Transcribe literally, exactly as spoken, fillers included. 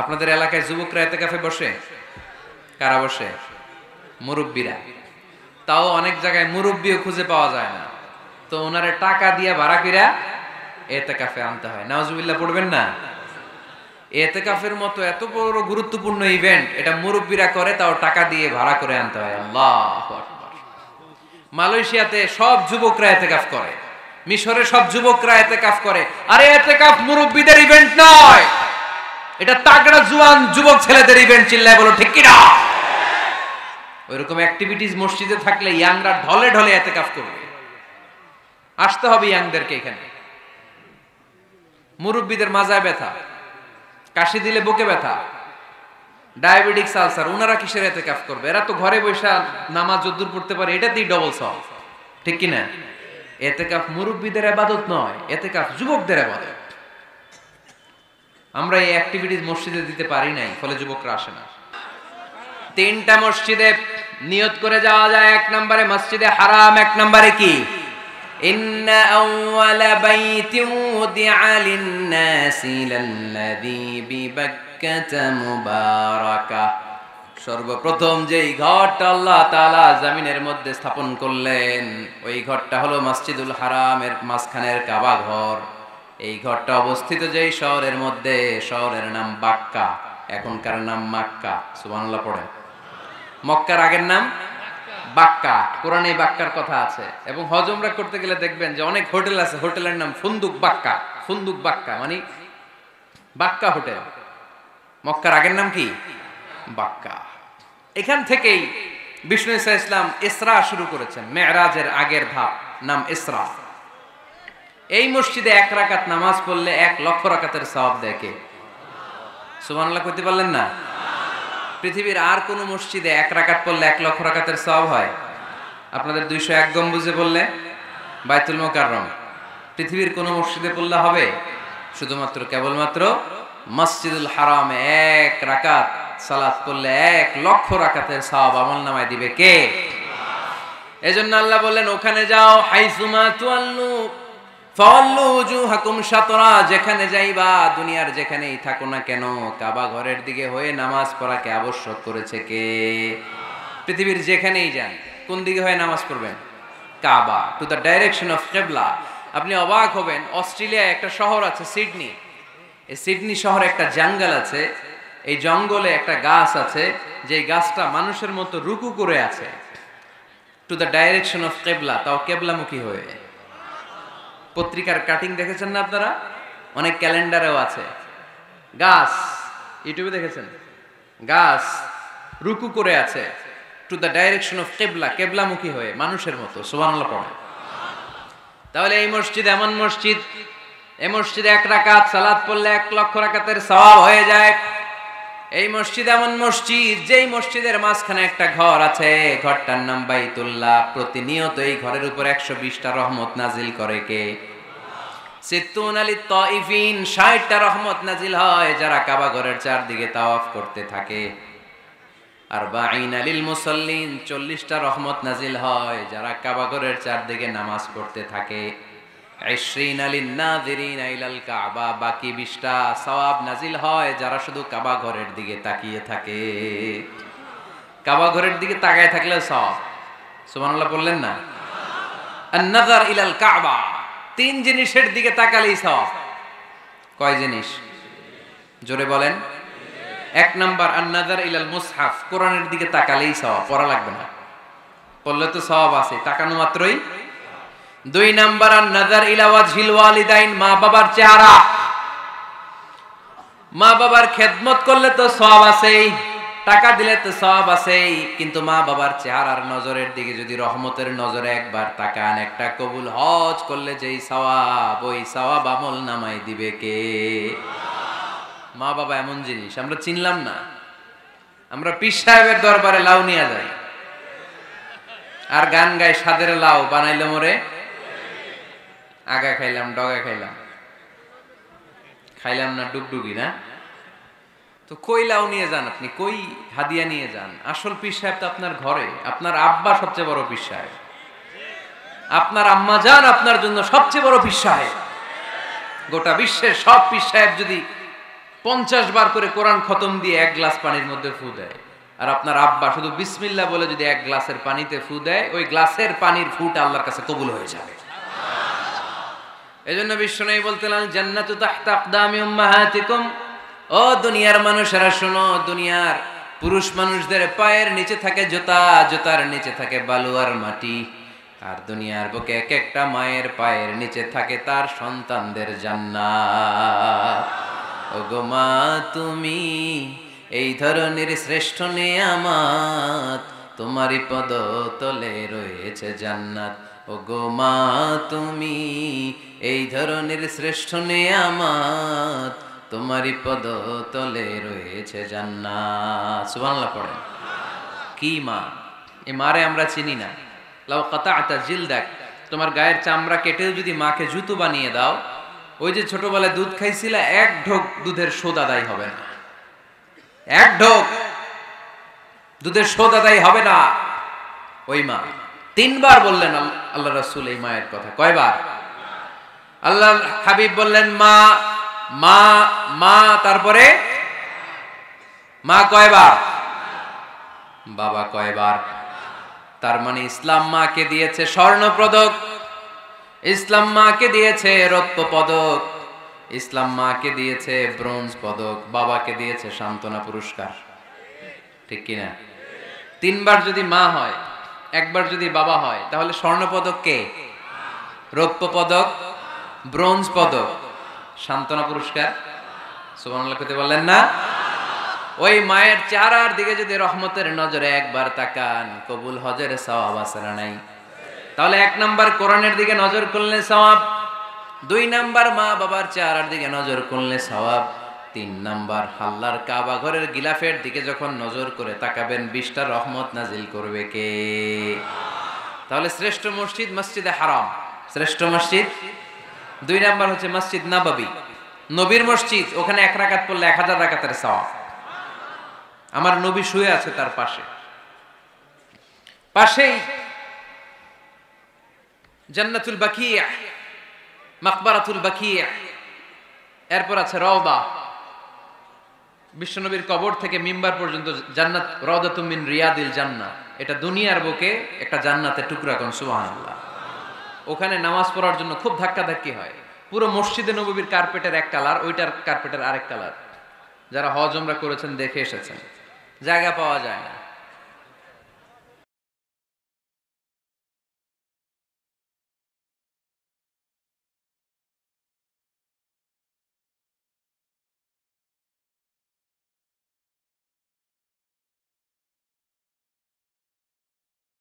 আপনাদের এলাকায় যুবকরা ইতিকাফে বসে, কারা বসে? মুরব্বীরা। তাও অনেক জায়গায় মুরব্বীও খুঁজে পাওয়া যায় না, তো ওনারে টাকা দিয়ে ভাড়া কইরা ইতিকাফে আনতে হয়। নাউজুবিল্লাহ পড়বেন না? ইতিকাফের মতো এত বড় গুরুত্বপূর্ণ ইভেন্ট এটা মুরব্বীরা করে, তাও টাকা দিয়ে ভাড়া করে আনতে হয়। আল্লাহু আকবার। মালয়েশিয়াতে সব যুবকরা ইতিকাফ করে, মিশরে সব যুবকরা ইতিকাফ করে। আরে ইতিকাফ মুরব্বীদের ইভেন্ট নয়, এটা তাগড়া জওয়ান যুবক ছেলেদের ইভেন্ট। চিল্লায় বলো ঠিক কি না? ওইরকম অ্যাক্টিভিটিজ মসজিদে থাকলে ইয়াংরা ঢলে ঢলে ইতিকাফ করবে। আসতে হবে ইয়াংদেরকে এখানে। মুরব্বীদের মাজায় ব্যথা, কাশি দিলে বুকে ব্যথা, ডায়াবেটিক্স, আলসার, ওনারা কিসের ইতিকাফ করবে? এরা তো ঘরে বসে নামাজ যতদূর পড়তে পারে এটাতেই ডবল সওয়াব, ঠিক কি না? ইতিকাফ মুরব্বীদের ইবাদত নয়, ইতিকাফ যুবকদের ইবাদত। আমরা এই অ্যাক্টিভিটিজ মসজিদে দিতে পারি নাই, ফলে যুবকরা আসে না। তিনটা মসজিদে নিয়ত করে যাওয়া যায়। এক নম্বরে মসজিদে হারাম। এক নম্বরে কি? ইন্না আউওয়ালা বাইতিন উদিআ লিন-নাসি লাল্লাযী বিবাক্কাতা মুবারাকা। সর্বপ্রথম যেই ঘরটা আল্লাহ তাআলা জমিনের মধ্যে স্থাপন করলেন, ওই ঘরটা হলো মসজিদুল হারামের মাঝখানের কাবা ঘর। এই ঘরটা অবস্থিত যেই শহরের মধ্যে, শহরের নাম বাক্কা, এখনকার নাম মাক্কা। সুবহানাল্লাহ পড়ে। মক্কার আগের নাম বাক্কা। কোরআনে বাক্কার কথা আছে, এবং হজ ওমরা করতে গেলে দেখবেন যে অনেক হোটেল আছে, হোটেলের নাম ফুন্দুক বাক্কা। ফুন্দুক বাক্কা মানে বাক্কা হোটেল। মক্কার আগের নাম কি? বাক্কা। এখান থেকেই বিষ্ণু ঈসা ইসলাম ইসরা শুরু করেছেন, মেরাজের আগের ধাপ, নাম ইসরা। এই মসজিদে এক রাকাত নামাজ পড়লে এক লক্ষ রাকাতের সওয়াব দেখে। সুবহানাল্লাহ কইতে পারলেন না? পৃথিবীর আর কোন মসজিদে এক রাকাত পড়লে এক লক্ষ রাকাতের সওয়াব হয়? আপনাদের দুইশো এক গম্বুজে পড়লে, বাইতুল মুকাররম, পৃথিবীর কোন মসজিদে পড়লে হবে? শুধুমাত্র কেবলমাত্র মসজিদুল হারামে এক রাকাত সালাত পড়লে এক লক্ষ রাকাতের সওয়াব আমলনামায় দিবে কে? এজন্য আল্লাহ বললেন ওখানে যাও, হাইসুমা তুআল্লু ফাওয়াল্লু উজুহাকুম শাতরা। যেখানে যাইবা, দুনিয়ার যেখানেই থাকো না কেন, কাবা ঘরের দিকে হয়ে নামাজ পড়াকে আবশ্যক করেছে কে? পৃথিবীর যেখানেই যান, কোন দিকে হয়ে নামাজ পড়বেন? Kaaba, to the direction of কিবলা। আপনি অবাক হবেন, অস্ট্রেলিয়ায় একটা শহর আছে সিডনি। এই সিডনি শহরে একটা জঙ্গল আছে, এই জঙ্গলে একটা গাছ আছে, যে গাছটা মানুষের মতো রুকু করে আছে, টু দ্য ডাইরেকশন অফ কিবলা, তাও কিবলামুখী হয়ে। পত্রিকার কাটিং দেখেছেন না আপনারা? অনেক ক্যালেন্ডারেও আছে। গাছ, ইউটিউবে দেখেছেন, গাছ রুকু করে আছে টু দ্য ডাইরেকশন অফ কিবলা, কিবলামুখী হয়ে, মানুষের মতো। সুবহানাল্লাহ পড়ে। তাহলে এই মসজিদ এমন মসজিদ, এই মসজিদে এক রাকাত সালাত পড়লে এক লক্ষ রাকাতের সওয়াব হয়ে যায়। এই মসজিদ এমন মসজিদ, যেই মসজিদের মাঝখানে একটা ঘর আছে, ঘরটার নাম বাইতুল্লাহ। প্রতিনিয়ত এই ঘরের উপর একশো বিশটা রহমত নাজিল করে কে? সিত্তুনা লিত্তাইফিন, ষাটটা রহমত নাজিল হয় যারা কাবা ঘরের চারদিকে তাওয়াফ করতে থাকে। আর আরবাঈনা লিল মুসাল্লিন, চল্লিশটা রহমত নাজিল হয় যারা কাবা ঘরের চারদিকে নামাজ পড়তে থাকে। ইশরিনা লিন-নাযিরিনা ইলাল কাবা, বাকি বিশটা সওয়াব নাজিল হয় যারা শুধু কাবা ঘরের দিকে তাকিয়ে থাকে। কাবা ঘরের দিকে তাকায় থাকলে সওয়াব, সুবহানাল্লাহ বললেন না? আন-নাযার ইলাল কাবা, তিন জিনিসের দিকে তাকালেই সওয়াব। কয় জিনিস? জোরে বলেন। এক নাম্বার আন-নাযার ইলাল মুসহাফ, কোরআনের দিকে তাকালেই সওয়াব, পড়া লাগবে না, পড়লে তো সওয়াব আছে, তাকানো মাত্রই। দুই নাম্বার আন-নাযার ইলা ওয়াজহিল ওয়ালিদাইন, মা বাবার চেহারা, মা বাবার খেদমত করলে তো সওয়াব আছেই, টাকা দিলে তো সওয়াব আছেই, কিন্তু মা বাবার চেহারার নজরের দিকে যদি রহমতের নজরে একবার তাকান, একটা কবুল হজ করলে যেই সওয়াব, ওই সওয়াব আমল নামায় দিবে কে? মা বাবা এমন জিনিস আমরা চিনলাম না। আমরা পীর সাহেবের দরবারে লাউ নিয়ে যাই আর গান গাই, সাদের লাউ বানাইলো মোরে, আগা খাইলাম ডগা খাইলাম, খাইলাম না ডুগডুগি। না তো কই লাউ নিয়ে যান আপনি, কই হাদিয়া নিয়ে যান? আসল পীর সাহেব তো আপনার ঘরে। আপনার আব্বা সবচেয়ে বড় পীর সাহেব, আপনার আম্মা যান আপনার জন্য সবচেয়ে বড় পীর সাহেব। গোটা বিশ্বের সব পীর সাহেব যদি পঞ্চাশ বার করে কোরআন খতম দিয়ে এক গ্লাস পানির মধ্যে ফু দেয়, আর আপনার আব্বা শুধু বিসমিল্লাহ বলে যদি এক গ্লাসের পানিতে ফু দেয়, ওই গ্লাসের পানির ফুটা আল্লাহর কাছে কবুল হয়ে যাবে। এজন্য বিশ্বনবী বলতেন, আল জান্নাতু তাহতা আকদামি উম্মাহাতিকুম, ও দুনিয়ার মানুষেরা শোনো, দুনিয়ার পুরুষ মানুষদের পায়ের নিচে থাকে জুতা, জুতার নিচে থাকে বালু আর মাটি, আর দুনিয়ার বুকে এক একটা মায়ের পায়ের নিচে থাকে তার সন্তানদের জান্নাত। ওগো মা, তুমি এই ধরনের শ্রেষ্ঠ নিয়ামত, তোমারই পদ তলে রয়েছে জান্নাত। ওগো মা, তুমি এই ধরনের শ্রেষ্ঠ নিয়ামত, তোমারই পদ তলে রয়েছে জান্নাত। সুবহানাল্লাহ পড়েন। কি মা, এ মারে আমরা চিনি না। লাউ কাতাআতা জিলদাক, তোমার গায়ের চামড়া কেটেও যদি মাকে জুতো বানিয়ে দাও, ওই যে ছোটবেলায় দুধ খাইছিলা, এক ঢোক দুধের সোদ আদায় হবে না, এক ঢোক দুধের সোদ আদায় হবে না। ওই মা তিনবার বললেন আল্লাহ রাসূল এই মায়ের কথা। কয়বার? আল্লাহ হাবিব বললেন মা, মা, মা, তারপরে মা কয়বার, বাবা কয়বার। তার মানে ইসলাম মাকে দিয়েছে স্বর্ণ পদক, ইসলাম মাকে দিয়েছে রৌপ্য পদক, ইসলাম মাকে দিয়েছে ব্রোঞ্জ পদক, বাবাকে দিয়েছে সান্ত্বনা পুরস্কার। ঠিক কিনা? তিনবার যদি মা হয়, একবার যদি বাবা হয়, তাহলে স্বর্ণ পদক কে, রৌপ্য পদক, ব্রোঞ্জ পদক, সান্ত্বনা পুরস্কার। সুবহানাল্লাহ কইতে বললেন না? ওই মায়ের চেহারার দিকে যদি রহমতের নজরে একবার তাকান, কবুল হজের সওয়াব আছে না নাই? তাহলে এক নাম্বার কোরআনের দিকে নজর করলে সওয়াব, দুই নাম্বার মা বাবার চেহারার দিকে নজর করলে সওয়াব, তিন নাম্বার আল্লাহর কাবা ঘরের গিলাফের দিকে যখন নজর করে তাকাবেন, বিশটা রহমত নাজিল করবে কে? তাহলে শ্রেষ্ঠ মসজিদ মসজিদে হারাম, শ্রেষ্ঠ মসজিদ। দুই নাম্বার হচ্ছে মসজিদ নববী, নবীর মসজিদ, ওখানে এক রাকাত পড়লে এক হাজার রাকাতের সওয়াব। আমার নবী শুয়ে আছে, তার পাশে পাশেই জান্নাতুল বাকিয়া, মাকবারাতুল বাকিয়া, এরপর আছে রওদা। বিশ্বনবীর কবর থেকে মিম্বার পর্যন্ত জান্নাত, রওদাতুম মিন রিয়াদিল জান্নাহ, এটা দুনিয়ার বুকে একটা জান্নাতের টুকরা। কোন সুবহানাল্লাহ! ওখানে নামাজ পড়ার জন্য খুব ধাক্কাধাক্কি হয়। পুরো মসজিদে নববীর কার্পেটের এক কালার, ওইটার কার্পেটের আরেক কালার। যারা হজ ওমরা করেছেন দেখে এসেছেন, জায়গা পাওয়া যায় না।